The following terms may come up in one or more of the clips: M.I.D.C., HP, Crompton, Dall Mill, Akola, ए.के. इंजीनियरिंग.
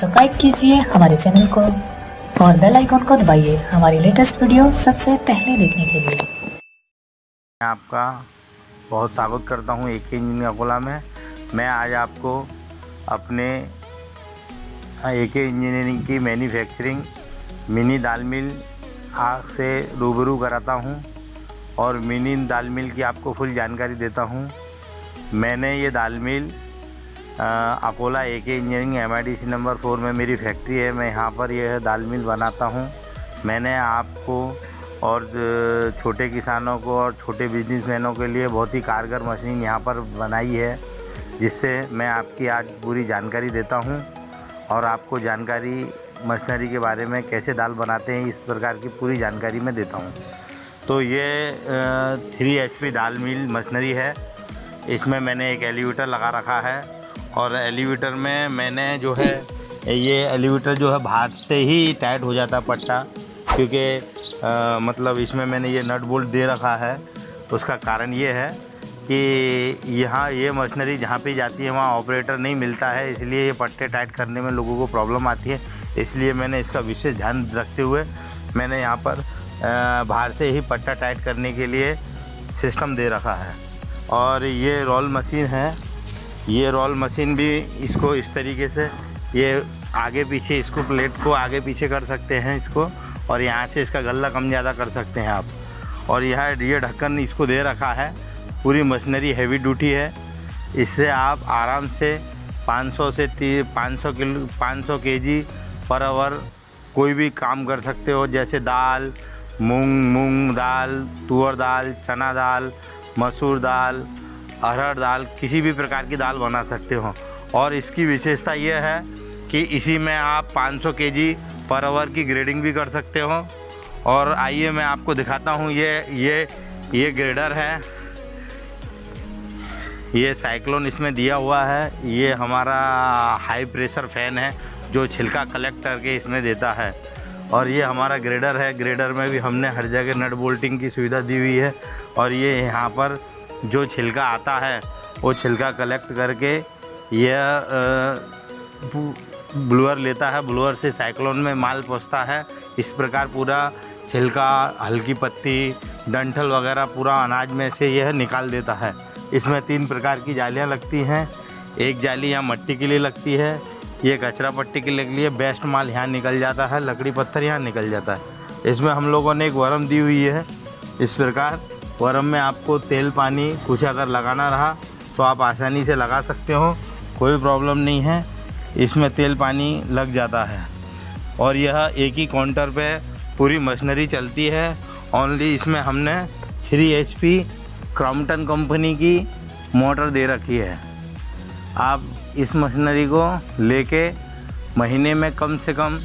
Subscribe कीजिए हमारे channel को और बेल आइकॉन को दबाइए हमारी लेटेस्ट वीडियो सबसे पहले देखने के लिए। मैं आपका बहुत स्वागत करता हूं ए.के. इंजीनियरिंग अकोला में। मैं आज आपको अपने ए.के. इंजीनियरिंग की मैन्युफैक्चरिंग मिनी दाल मिल से रूबरू कराता हूं और मिनी दाल मिल की आपको फुल जानकारी देता हूं। मैंने ये दाल mill Akola ए.के. इंजीनियरिंग M.I.D.C. Number 4 में मेरी फैक्ट्री है। मैं यहाँ पर यह दाल मिल बनाता हूँ। मैंने आपको और छोटे किसानों को और छोटे बिजनेसमैनों के लिए बहुत ही कारगर मशीन यहाँ पर बनाई है, जिससे मैं आपकी आज पूरी जानकारी देता हूँ और आपको जानकारी मशीनरी के बारे में कैसे दाल बनाते हैं इस प्रकार की पूरी जानकारी मैं देता हूँ। तो ये 3 HP दाल मिल मशीनरी है। इसमें मैंने एक एलिवेटर लगा रखा है और एलिवेटर में मैंने जो है ये एलिवेटर जो है बाहर से ही टाइट हो जाता पट्टा, क्योंकि मतलब इसमें मैंने ये नट बोल्ट दे रखा है। उसका कारण ये है कि यहाँ ये मशीनरी जहाँ पे जाती है वहाँ ऑपरेटर नहीं मिलता है, इसलिए ये पट्टे टाइट करने में लोगों को प्रॉब्लम आती है। इसलिए मैंने इसका विशेष ध्यान रखते हुए मैंने यहाँ पर बाहर से ही पट्टा टाइट करने के लिए सिस्टम दे रखा है। और ये रोल मशीन है, ये रोल मशीन भी इसको इस तरीके से ये आगे पीछे, इसको प्लेट को आगे पीछे कर सकते हैं इसको, और यहाँ से इसका गल्ला कम ज़्यादा कर सकते हैं आप। और यह ये ढक्कन इसको दे रखा है। पूरी मशीनरी हैवी ड्यूटी है। इससे आप आराम से 500 kg पर आवर कोई भी काम कर सकते हो, जैसे दाल, मूंग दाल, तुअर दाल, चना दाल, मसूर दाल, अरहर दाल, किसी भी प्रकार की दाल बना सकते हो। और इसकी विशेषता यह है कि इसी में आप 500 kg पर आवर की ग्रेडिंग भी कर सकते हो। और आइए मैं आपको दिखाता हूँ, ये ग्रेडर है, ये साइक्लोन इसमें दिया हुआ है। ये हमारा हाई प्रेशर फैन है जो छिलका कलेक्ट करके इसमें देता है। और ये हमारा ग्रेडर है। ग्रेडर में भी हमने हर जगह नट बोल्टिंग की सुविधा दी हुई है। और ये यहाँ पर जो छिलका आता है वो छिलका कलेक्ट करके यह ब्लोअर लेता है, ब्लोअर से साइक्लोन में माल पहुँचता है। इस प्रकार पूरा छिलका, हल्की पत्ती, डंठल वगैरह पूरा अनाज में से यह निकाल देता है। इसमें 3 प्रकार की जालियाँ लगती हैं। एक जाली यहाँ मट्टी के लिए लगती है, ये कचरा पट्टी के लिए, बेस्ट माल यहाँ निकल जाता है, लकड़ी पत्थर यहाँ निकल जाता है। इसमें हम लोगों ने एक वरम दी हुई है। इस प्रकार वरम में आपको तेल, पानी कुछ अगर लगाना रहा तो आप आसानी से लगा सकते हो, कोई प्रॉब्लम नहीं है। इसमें तेल पानी लग जाता है। और यह एक ही काउंटर पे पूरी मशीनरी चलती है। ओनली इसमें हमने 3 HP क्रॉम्पटन कंपनी की मोटर दे रखी है। आप इस मशीनरी को लेके महीने में कम से कम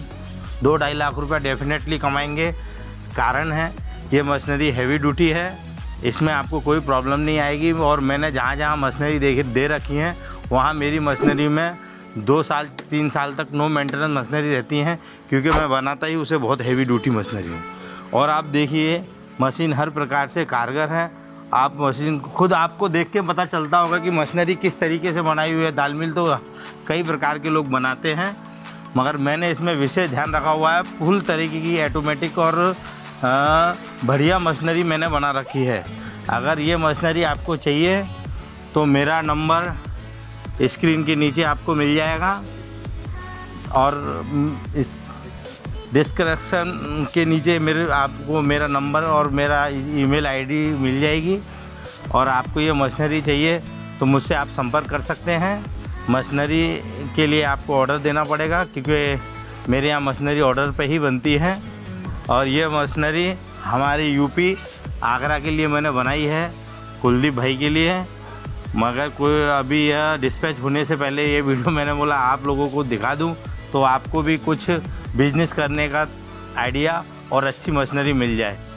2-2.5 लाख रुपया डेफिनेटली कमाएंगे। कारण है ये मशीनरी हैवी ड्यूटी है, इसमें आपको कोई प्रॉब्लम नहीं आएगी। और मैंने जहाँ मशीनरी दे रखी हैं वहाँ मेरी मशीनरी में 2-3 साल तक नो मेंटेनेंस मशीनरी रहती हैं, क्योंकि मैं बनाता ही उसे बहुत हैवी ड्यूटी मशीनरी हूँ। और आप देखिए मशीन हर प्रकार से कारगर है। आप मशीन खुद आपको देख के पता चलता होगा कि मशीनरी किस तरीके से बनाई हुई है। दाल मिल तो कई प्रकार के लोग बनाते हैं, मगर मैंने इसमें विशेष ध्यान रखा हुआ है। फुल तरीके की ऑटोमेटिक और बढ़िया मशीनरी मैंने बना रखी है। अगर ये मशीनरी आपको चाहिए तो मेरा नंबर स्क्रीन के नीचे आपको मिल जाएगा और इस डिस्क्रिप्शन के नीचे मेरे आपको मेरा नंबर और मेरा ईमेल आईडी मिल जाएगी। और आपको ये मशीनरी चाहिए तो मुझसे आप संपर्क कर सकते हैं। मशीनरी के लिए आपको ऑर्डर देना पड़ेगा, क्योंकि मेरे यहाँ मशीनरी ऑर्डर पे ही बनती है। और ये मशीनरी हमारे यूपी आगरा के लिए मैंने बनाई है, कुलदीप भाई के लिए। मगर कोई अभी यह डिस्पैच होने से पहले ये वीडियो मैंने बोला आप लोगों को दिखा दूं, तो आपको भी कुछ बिजनेस करने का आइडिया और अच्छी मशीनरी मिल जाए।